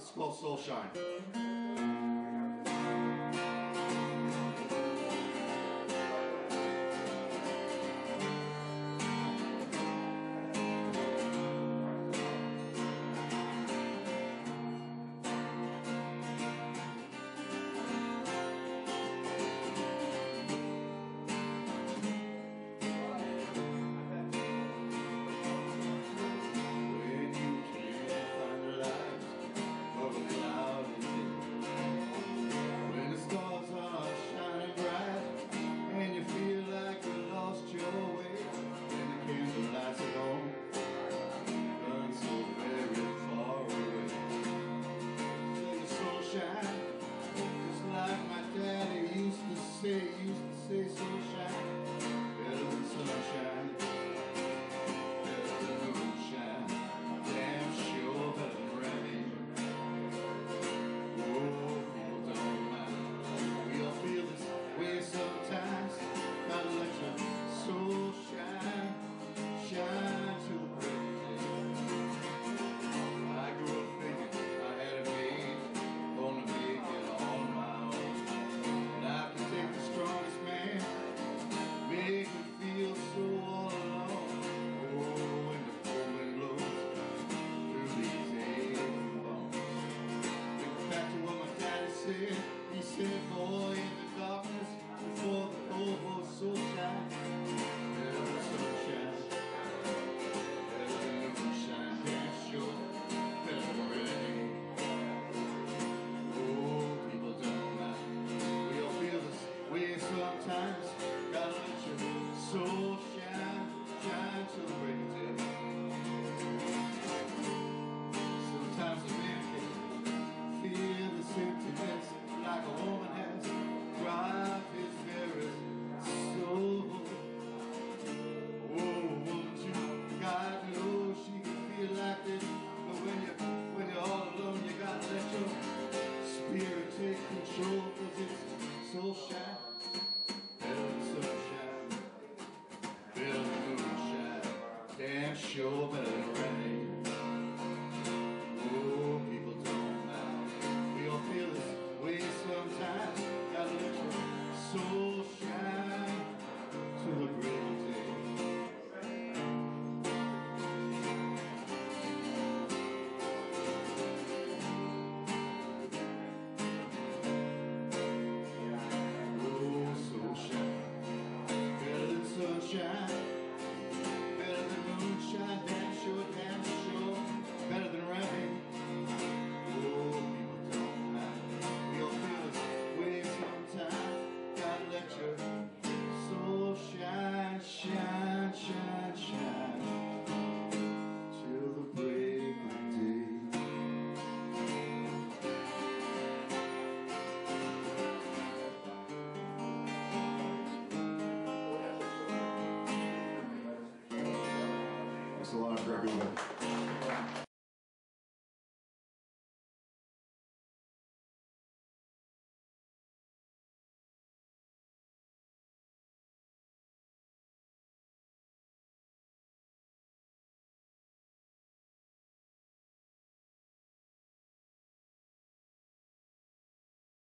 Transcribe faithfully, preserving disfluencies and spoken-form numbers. This is called Soul Shine. They used to say sunshine, better than sunshine, better than moonshine, damn sure better than rain. Oh, people don't mind. We all feel this way sometimes. Gotta let your soul shine, shine till the break of day. I grew up thinking I had a maid, gonna make it all my own, and I could take the strongest man, make me feel so all alone. Oh, when the cold wind blows through these aching bones. Think back to what my daddy said. He said, boy, in the darkness, before the cold was so shine, better than sunshine, better than moonshine, damn sure, better than rain. Oh, people don't mind. We all feel this way sometimes. Gotta let your soul shine, shine till the break of day. Sometimes a man can feel this emptiness, like a woman has robbed his very soul. Oh, a woman too, God knows she can feel like this. But when you're, when you're all alone, you gotta let your spirit take control, cause it's soul shine. Damn sure better than rain. Oh, people don't mind. We all feel this way sometimes. Gotta let your soul shine till the break of day. Oh, soul shine, better than sunshine, better than moonshine, damn sure, damn sure, better than rain. Oh, people don't mind. We all feel this way sometimes. Gotta let your soul shine, shine, shine, shine till the break of day. Thanks a lot for everyone.